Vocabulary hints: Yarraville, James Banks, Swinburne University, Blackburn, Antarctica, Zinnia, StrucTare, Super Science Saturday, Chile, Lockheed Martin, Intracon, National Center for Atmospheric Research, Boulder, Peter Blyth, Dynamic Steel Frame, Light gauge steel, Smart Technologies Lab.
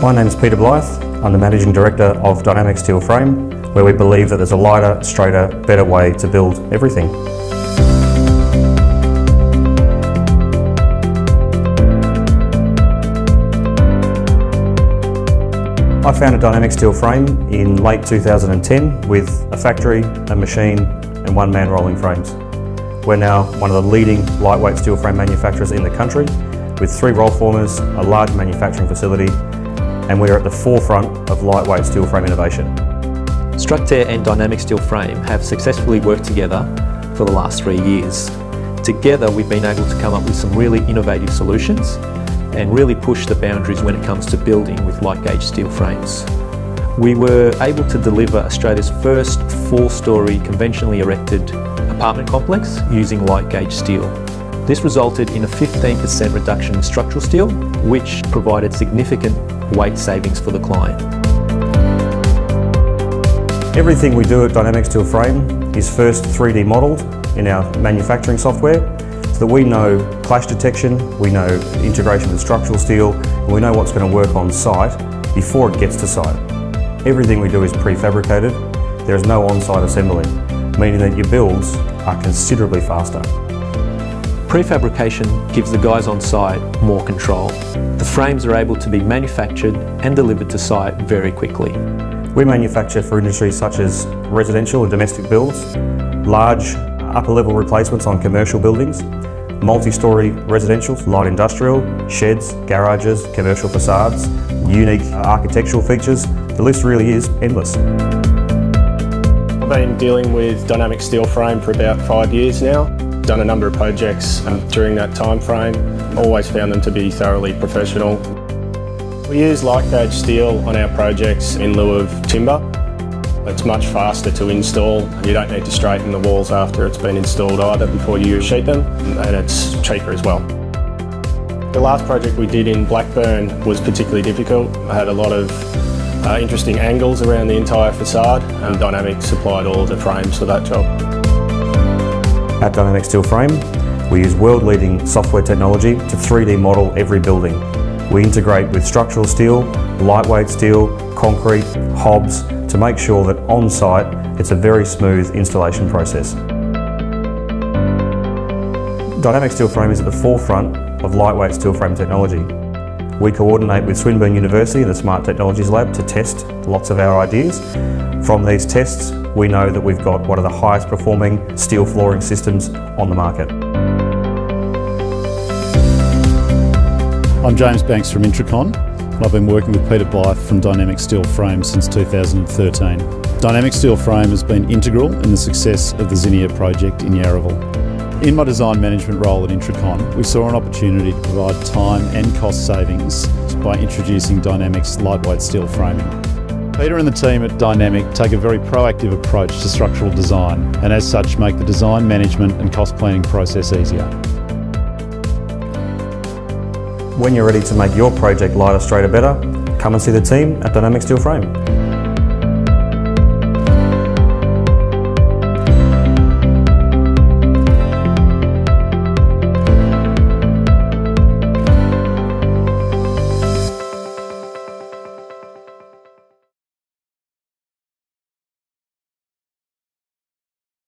My name's Peter Blyth. I'm the Managing Director of Dynamic Steel Frame, where we believe that there's a lighter, straighter, better way to build everything. I founded Dynamic Steel Frame in late 2010 with a factory, a machine and one-man rolling frames. We're now one of the leading lightweight steel frame manufacturers in the country with 3 roll formers, a large manufacturing facility, and we are at the forefront of lightweight steel frame innovation. StrucTare and Dynamic Steel Frame have successfully worked together for the last 3 years. Together we've been able to come up with some really innovative solutions and really push the boundaries when it comes to building with light gauge steel frames. We were able to deliver Australia's first 4-storey conventionally erected apartment complex using light gauge steel. This resulted in a 15% reduction in structural steel, which provided significant weight savings for the client. Everything we do at Dynamic Steel Frame is first 3D modelled in our manufacturing software, so that we know clash detection, we know integration with structural steel, and we know what's going to work on site before it gets to site. Everything we do is prefabricated. There is no on-site assembly, meaning that your builds are considerably faster. Prefabrication gives the guys on site more control. The frames are able to be manufactured and delivered to site very quickly. We manufacture for industries such as residential and domestic builds, large upper level replacements on commercial buildings, multi-storey residentials, light industrial, sheds, garages, commercial facades, unique architectural features. The list really is endless. I've been dealing with Dynamic Steel Frame for about 5 years now. Done a number of projects during that time frame. Always found them to be thoroughly professional. We use light gauge steel on our projects in lieu of timber. It's much faster to install. You don't need to straighten the walls after it's been installed either before you sheet them, and it's cheaper as well. The last project we did in Blackburn was particularly difficult. I had a lot of interesting angles around the entire facade, and Dynamic supplied all the frames for that job. At Dynamic Steel Frame, we use world-leading software technology to 3D model every building. We integrate with structural steel, lightweight steel, concrete, hobs, to make sure that on-site it's a very smooth installation process. Dynamic Steel Frame is at the forefront of lightweight steel frame technology. We coordinate with Swinburne University and the Smart Technologies Lab to test lots of our ideas. From these tests, we know that we've got one of the highest performing steel flooring systems on the market. I'm James Banks from Intracon. I've been working with Peter Blyth from Dynamic Steel Frame since 2013. Dynamic Steel Frame has been integral in the success of the Zinnia project in Yarraville. In my design management role at Intracon, we saw an opportunity to provide time and cost savings by introducing Dynamic's lightweight steel framing. Peter and the team at Dynamic take a very proactive approach to structural design, and as such make the design management and cost planning process easier. When you're ready to make your project lighter, straighter, better, come and see the team at Dynamic Steel Frame.